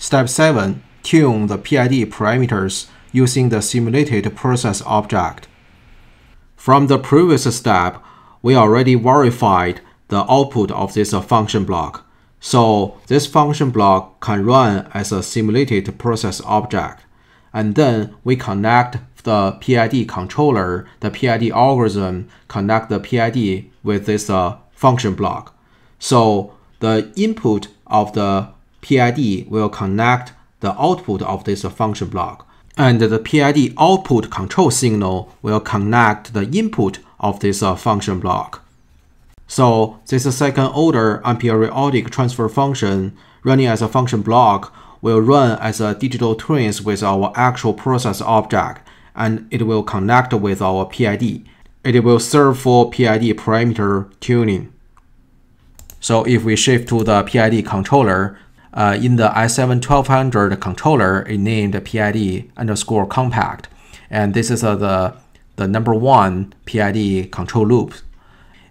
Step 7. Tune the PID parameters using the simulated process object. From the previous step, we already verified the output of this function block. So this function block can run as a simulated process object. And then we connect the PID controller, the PID algorithm, connect the PID with this function block. So the input of the PID will connect the output of this function block. And the PID output control signal will connect the input of this function block. So this second-order unperiodic transfer function running as a function block will run as a digital twins with our actual process object, and it will connect with our PID. It will serve for PID parameter tuning. So if we shift to the PID controller, in the i7-1200 controller, it named PID_compact. And this is the number one PID control loop.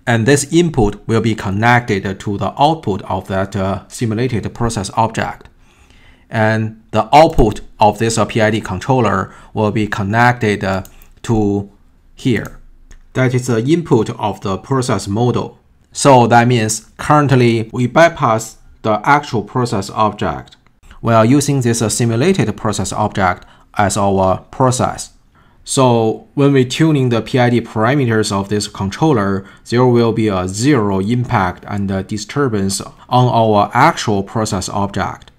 And this input will be connected to the output of that simulated process object. And the output of this PID controller will be connected to here. That is the input of the process model. So that means currently we bypass the actual process object. We are using this simulated process object as our process. So when we tuning the PID parameters of this controller, there will be a zero impact and disturbance on our actual process object.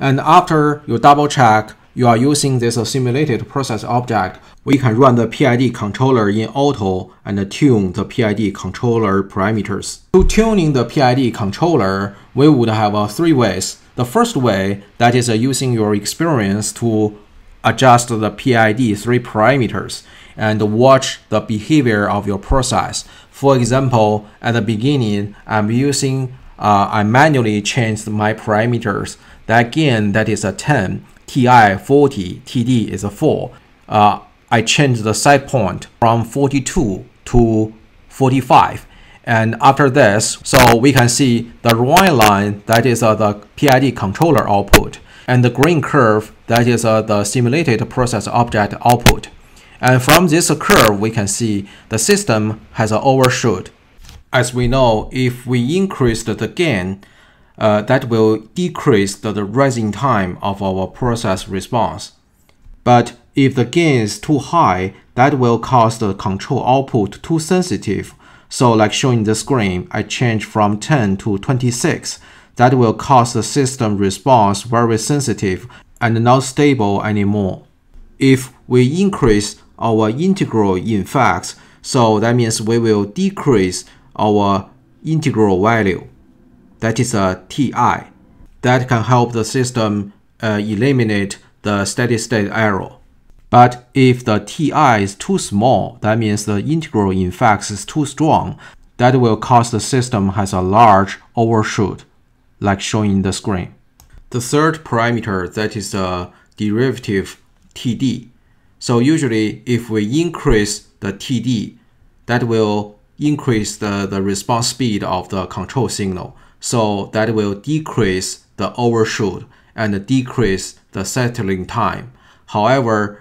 And after you double check you are using this simulated process object, we can run the PID controller in auto and tune the PID controller parameters. To tuning the PID controller, we would have three ways. The first way, that is using your experience to adjust the PID three parameters and watch the behavior of your process. For example, at the beginning, I manually changed my parameters. That gain, that is a 10. TI 40, TD is a 4. I changed the set point from 42 to 45. And after this, so we can see the red line, that is the PID controller output, and the green curve, that is the simulated process object output. And from this curve, we can see the system has an overshoot. As we know, if we increase the gain, that will decrease the rising time of our process response. But if the gain is too high, that will cause the control output too sensitive. So like shown in the screen, I change from 10 to 26. That will cause the system response very sensitive and not stable anymore. If we increase our integral in facts, so that means we will decrease our integral value. That is a TI. That can help the system eliminate the steady state error. But if the TI is too small, that means the integral in facts is too strong. That will cause the system has a large overshoot, like shown in the screen. The third parameter, that is the derivative TD. So usually if we increase the TD, that will increase the response speed of the control signal. So that will decrease the overshoot and decrease the settling time. However,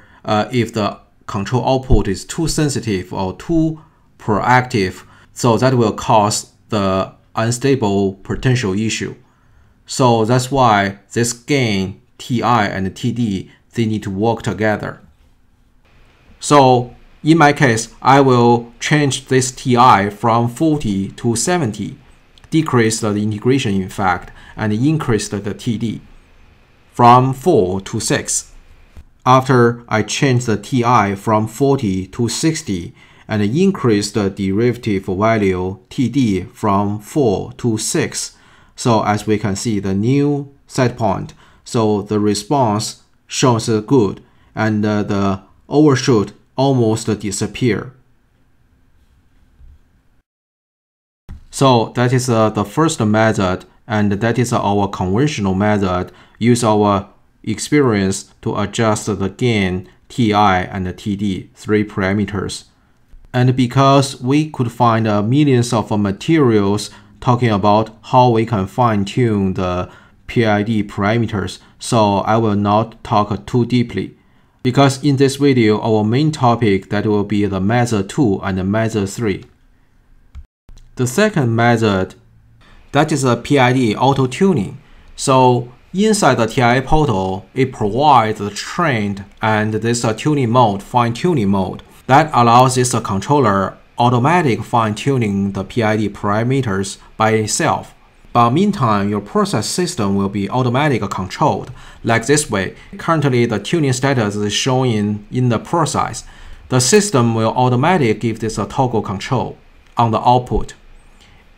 if the control output is too sensitive or too proactive, so that will cause the unstable potential issue. So that's why this gain, TI and TD, they need to work together. So in my case, I will change this TI from 40 to 70. Decrease the integration in fact, and increase the TD from 4 to 6. After I change the TI from 40 to 60 and increase the derivative value TD from 4 to 6. So as we can see the new set point, so the response shows good and the overshoot almost disappear. So that is the first method, and that is our conventional method. Use our experience to adjust the gain, TI, and TD, three parameters. And because we could find millions of materials talking about how we can fine-tune the PID parameters, so I will not talk too deeply. Because in this video, our main topic that will be the method 2 and the method 3. The second method, that is a PID auto-tuning. So inside the TIA portal, it provides the trained and this tuning mode, fine-tuning mode, that allows this controller automatic fine-tuning the PID parameters by itself. But meantime, your process system will be automatically controlled, like this way. Currently, the tuning status is shown in the process. The system will automatically give this a toggle control on the output.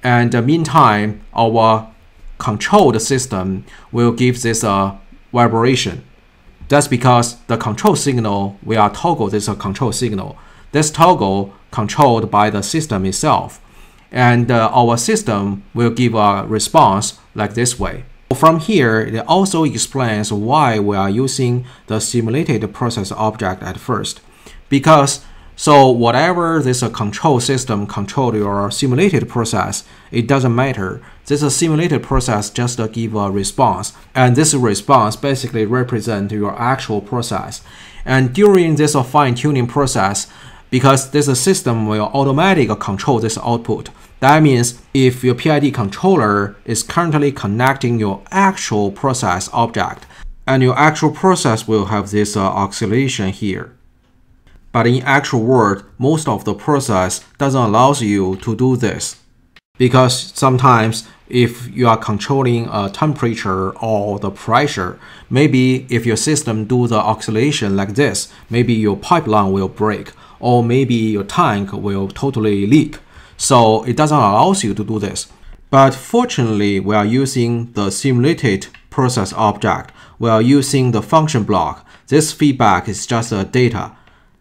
And meantime, our controlled system will give this a vibration. That's because the control signal, we are toggle this control signal. This toggle controlled by the system itself. And our system will give a response like this way. From here, it also explains why we are using the simulated process object at first. Because, so whatever this control system controlled your simulated process, it doesn't matter. This simulated process just give a response. And this response basically represents your actual process. And during this fine-tuning process, because this system will automatically control this output. That means if your PID controller is currently connecting your actual process object, and your actual process will have this oscillation here. But in actual world, most of the process doesn't allow you to do this. Because sometimes if you are controlling a temperature or the pressure, maybe if your system do the oscillation like this, maybe your pipeline will break, or maybe your tank will totally leak. So it doesn't allow you to do this. But fortunately, we are using the simulated process object. We are using the function block. This feedback is just a data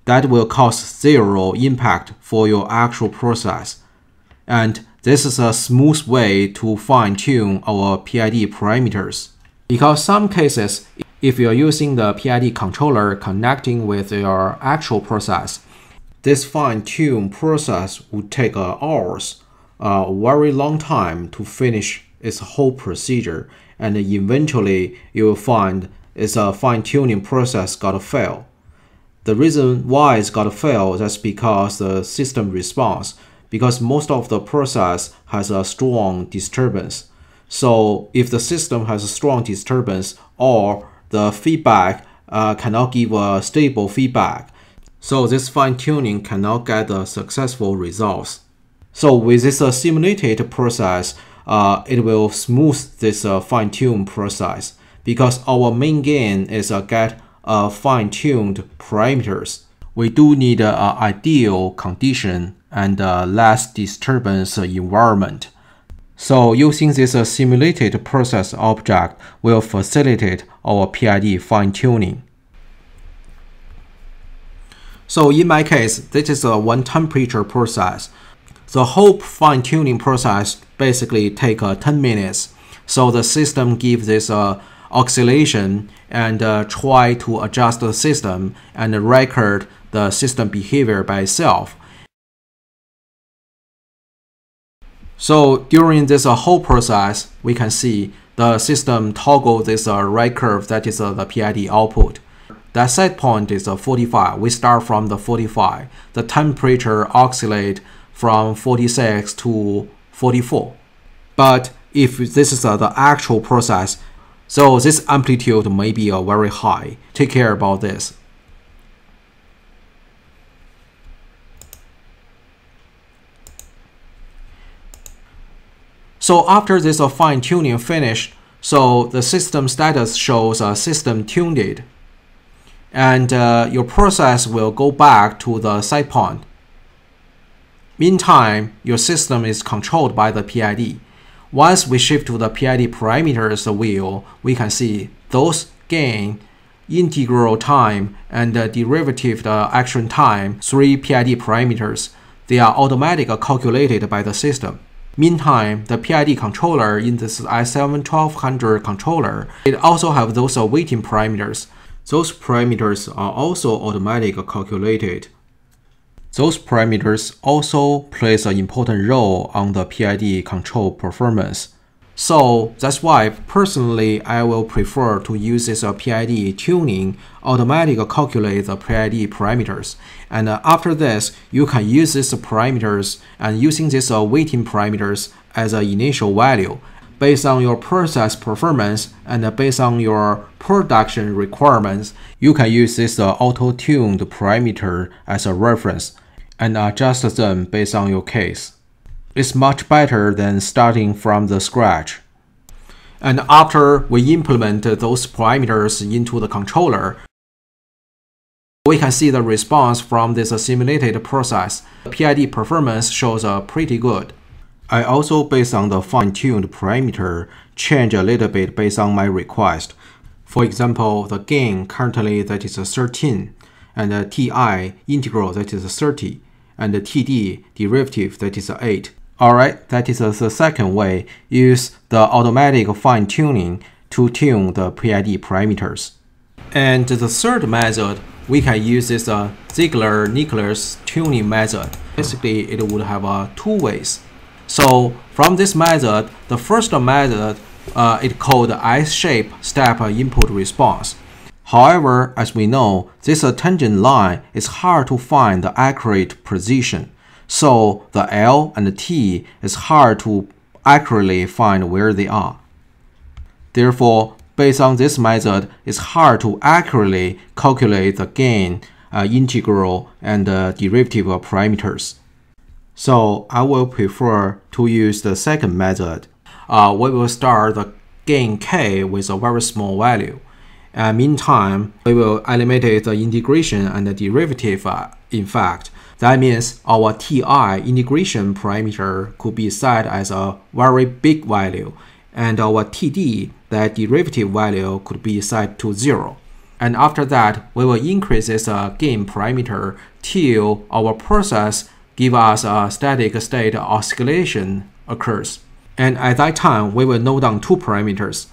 that will cause zero impact for your actual process. And this is a smooth way to fine-tune our PID parameters. Because some cases, if you're using the PID controller connecting with your actual process, this fine-tune process would take hours, a very long time to finish its whole procedure. And eventually, you will find it's a fine-tuning process got to fail. The reason why it's got to fail is because the system response, because most of the process has a strong disturbance. So if the system has a strong disturbance or the feedback cannot give a stable feedback, so this fine-tuning cannot get the successful results. So with this simulated process, it will smooth this fine-tune process because our main gain is get fine-tuned parameters. We do need an ideal condition and less disturbance environment. So using this simulated process object will facilitate our PID fine-tuning. So in my case, this is a one temperature process. The whole fine-tuning process basically take 10 minutes. So the system gives this oscillation and try to adjust the system and record the system behavior by itself. So during this whole process, we can see the system toggle this right curve, that is the PID output. That set point is 45. We start from the 45. The temperature oscillates from 46 to 44. But if this is the actual process, so this amplitude may be very high. Take care about this. So after this fine-tuning finished, so the system status shows a system tuned it. And your process will go back to the set point. Meantime, your system is controlled by the PID. Once we shift to the PID parameters wheel, we can see those gain, integral time, and derivative action time, 3 PID parameters. They are automatically calculated by the system. Meantime, the PID controller in this i7-1200 controller, it also have those weighting parameters. Those parameters are also automatically calculated. Those parameters also plays an important role on the PID control performance. So that's why personally I will prefer to use this PID tuning automatic calculate the PID parameters, and after this you can use these parameters and using these weighting parameters as an initial value based on your process performance and based on your production requirements. You can use this auto-tuned parameter as a reference and adjust them based on your case. It's much better than starting from the scratch. And after we implement those parameters into the controller, we can see the response from this simulated process. PID performance shows pretty good. I also, based on the fine-tuned parameter, change a little bit based on my request. For example, the gain currently that is 13, and the TI integral that is 30, and the TD derivative that is 8. Alright, that is the second way, use the automatic fine-tuning to tune the PID parameters. And the third method, we can use this Ziegler-Nichols tuning method. Basically, it would have two ways. So from this method, the first method, it's called S-shaped step input response. However, as we know, this tangent line is hard to find the accurate precision. So the L and the T is hard to accurately find where they are. Therefore, based on this method, it's hard to accurately calculate the gain, integral, and derivative parameters. So I will prefer to use the second method. We will start the gain K with a very small value. Meantime, we will eliminate the integration and the derivative in fact. That means our TI integration parameter could be set as a very big value, and our TD, that derivative value, could be set to 0. And after that, we will increase this gain parameter till our process give us a static state oscillation occurs. And at that time, we will note down two parameters.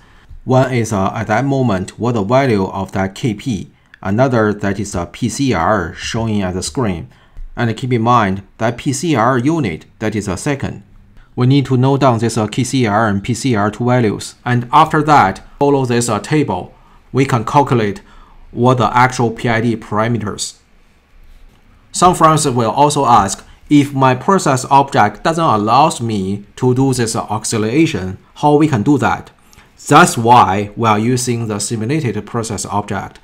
One is at that moment what the value of that KP, another that is a PCR showing at the screen. And keep in mind that PCR unit, that is a second. We need to note down this KCR and PCR2 values. And after that, follow this table, we can calculate what the actual PID parameters. Some friends will also ask, if my process object doesn't allow me to do this oscillation, how we can do that? That's why we are using the simulated process object.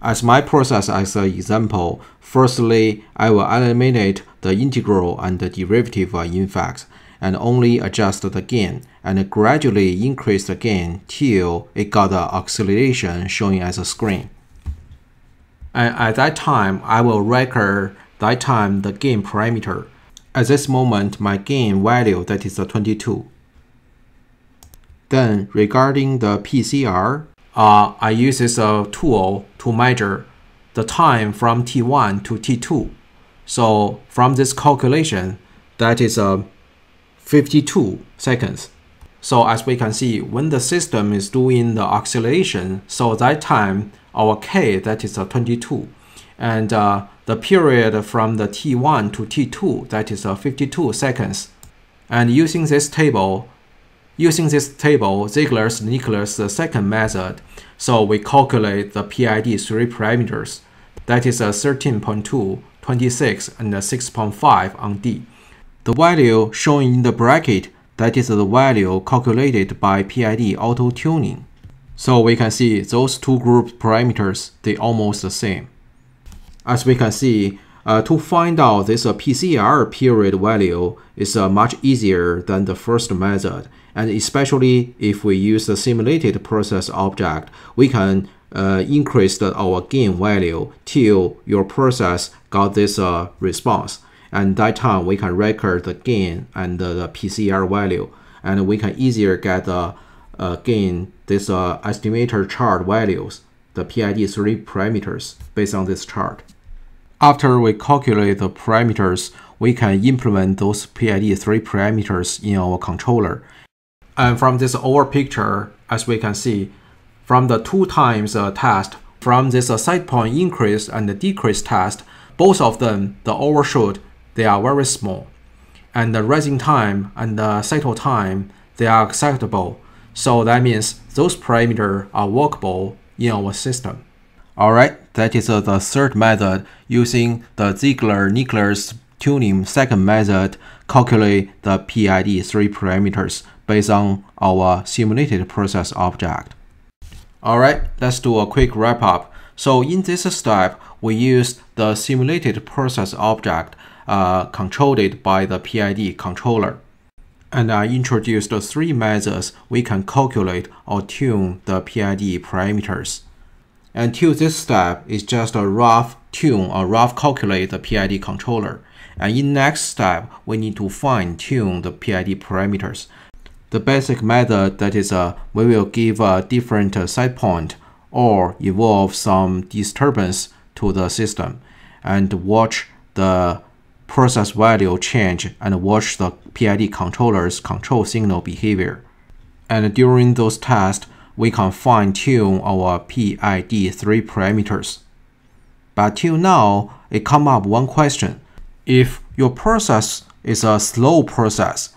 As my process as an example, firstly, I will eliminate the integral and the derivative in fact, and only adjust the gain, and gradually increase the gain till it got the oscillation showing as a screen. And at that time, I will record that time the gain parameter. At this moment, my gain value, that is 22. Then regarding the PCR, I use this tool to measure the time from T1 to T2. So from this calculation, that is 52 seconds. So as we can see, when the system is doing the oscillation, so that time our K, that is 22, and the period from the T1 to T2, that is 52 seconds. And using this table, Ziegler-Nichols the second method, so we calculate the PID three parameters, that is 13.2, 26, and 6.5 on D. The value shown in the bracket, that is the value calculated by PID auto-tuning. So we can see those two group parameters, they almost the same. As we can see, to find out this PCR period value is much easier than the first method. And especially if we use the simulated process object, we can increase our gain value till your process got this response. And that time we can record the gain and the PCR value, and we can easier get the gain this estimator chart values, the PID3 parameters based on this chart. After we calculate the parameters, we can implement those PID3 parameters in our controller. And from this overall picture, as we can see, from the two times test, from this set point increase and the decrease test, both of them, the overshoot, they are very small. And the rising time and the settle time, they are acceptable. So that means those parameters are workable in our system. Alright, that is the third method using the Ziegler-Nichols tuning. Second method, calculate the PID3 parameters based on our simulated process object. Alright, let's do a quick wrap up. So in this step, we used the simulated process object controlled by the PID controller. And I introduced three methods we can calculate or tune the PID parameters. Until this step is just a rough tune or rough calculate the PID controller. And in next step, we need to fine tune the PID parameters. The basic method that is we will give a different set point or evolve some disturbance to the system and watch the process value change and watch the PID controller's control signal behavior. And during those tests, we can fine-tune our PID3 parameters. But till now, it comes up one question. If your process is a slow process,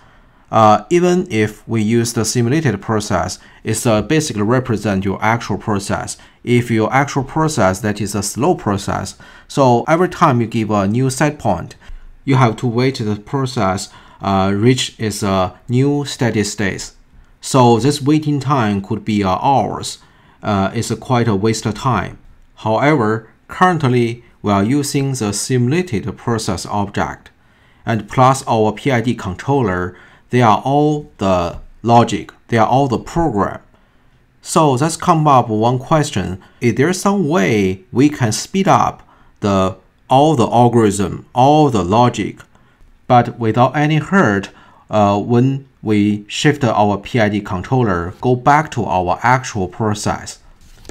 even if we use the simulated process, it's basically represent your actual process. If your actual process, that is a slow process. So every time you give a new set point, you have to wait till the process reach its new steady state. So this waiting time could be hours. It's quite a waste of time. However, currently we are using the simulated process object and plus our PID controller. They are all the logic. They are all the program. So let's come up one question. Is there some way we can speed up all the algorithm, all the logic, but without any hurt when we shift our PID controller, go back to our actual process?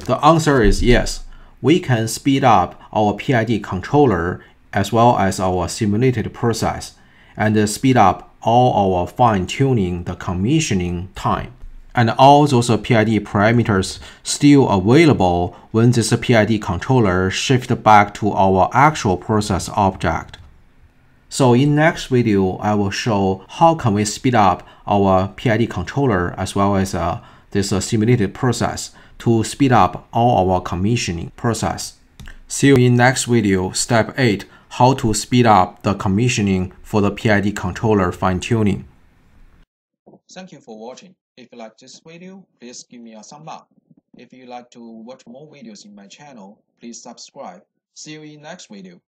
The answer is yes. We can speed up our PID controller as well as our simulated process and speed up all our fine-tuning, the commissioning time. And all those PID parameters still available when this PID controller shifts back to our actual process object. So in next video, I will show how can we speed up our PID controller as well as this simulated process to speed up all our commissioning process. See you in next video, step 8. How to speed up the commissioning for the PID controller fine-tuning. Thank you for watching. If you like this video, please give me a thumb up. If you like to watch more videos in my channel, please subscribe. See you in next video.